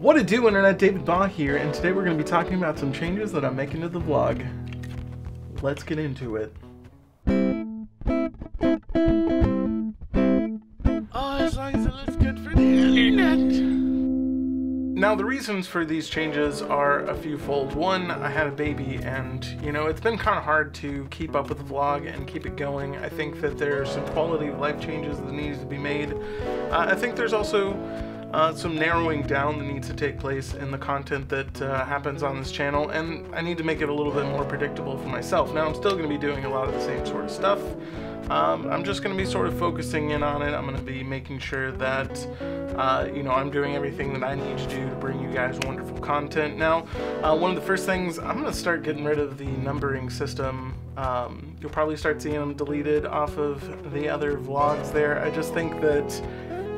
What it do, Internet? David Baugh here, and today we're going to be talking about some changes that I'm making to the vlog. Let's get into it. Now, the reasons for these changes are a few-fold. One, I had a baby and, you know, it's been kind of hard to keep up with the vlog and keep it going. I think that there's some quality of life changes that needs to be made. I think there's also some narrowing down that needs to take place in the content that happens on this channel, and I need to make it a little bit more predictable for myself. Now, I'm still going to be doing a lot of the same sort of stuff. I'm just going to be sort of focusing in on it. I'm going to be making sure that, you know, I'm doing everything that I need to do to bring you guys wonderful content. Now, one of the first things, I'm going to start getting rid of the numbering system. You'll probably start seeing them deleted off of the other vlogs there. I just think that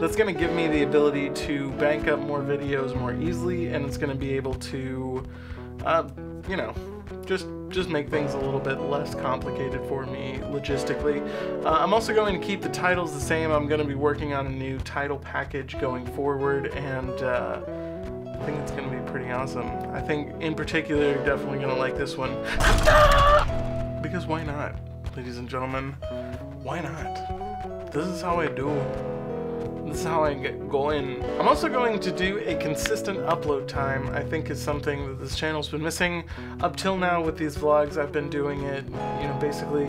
that's going to give me the ability to bank up more videos more easily, and it's going to be able to, you know, just make things a little bit less complicated for me logistically. I'm also going to keep the titles the same. I'm going to be working on a new title package going forward, and I think it's going to be pretty awesome. I think in particular you're definitely going to like this one. Because why not, ladies and gentlemen? Why not? This is how I do. This is how I get going. I'm also going to do a consistent upload time. I think is something that this channel's been missing. Up till now with these vlogs, I've been doing it, you know, basically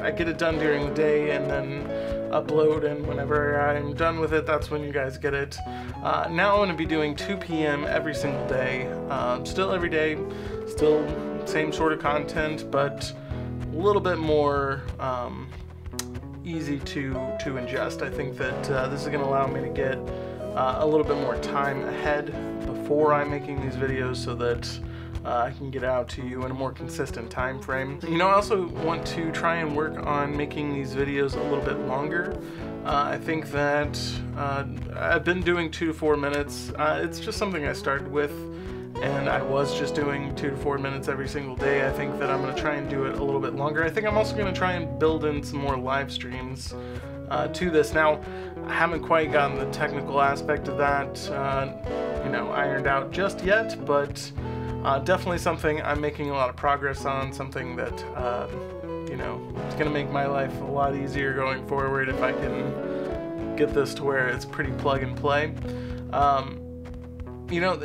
I get it done during the day and then upload, and whenever I'm done with it, that's when you guys get it. Now I'm gonna be doing 2 p.m. every single day. Still every day, still same sort of content, but a little bit more easy to ingest. I think that this is going to allow me to get a little bit more time ahead before I'm making these videos, so that I can get out to you in a more consistent time frame. You know, I also want to try and work on making these videos a little bit longer. I think that I've been doing 2 to 4 minutes. It's just something I started with, and I was just doing 2 to 4 minutes every single day. I think that I'm going to try and do it a little bit longer. I think I'm also going to try and build in some more live streams to this. Now, I haven't quite gotten the technical aspect of that, you know, ironed out just yet, but definitely something I'm making a lot of progress on, something that, you know, it's going to make my life a lot easier going forward if I can get this to where it's pretty plug and play. You know,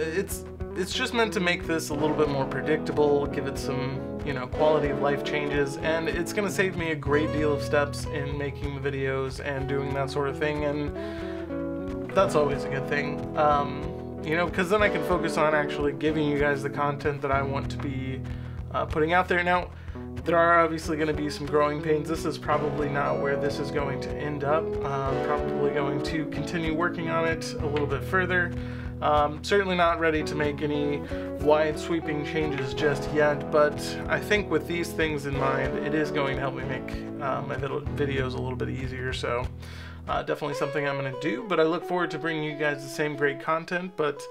it's just meant to make this a little bit more predictable, give it some, you know, quality of life changes, and it's going to save me a great deal of steps in making the videos and doing that sort of thing, and that's always a good thing. You know, because then I can focus on actually giving you guys the content that I want to be putting out there. Now, there are obviously going to be some growing pains. This is probably not where this is going to end up. I'm probably going to continue working on it a little bit further. Certainly not ready to make any wide sweeping changes just yet, but I think with these things in mind, it is going to help me make my videos a little bit easier, so definitely something I'm going to do, but I look forward to bringing you guys the same great content. But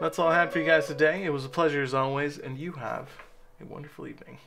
that's all I had for you guys today. It was a pleasure as always, and you have a wonderful evening.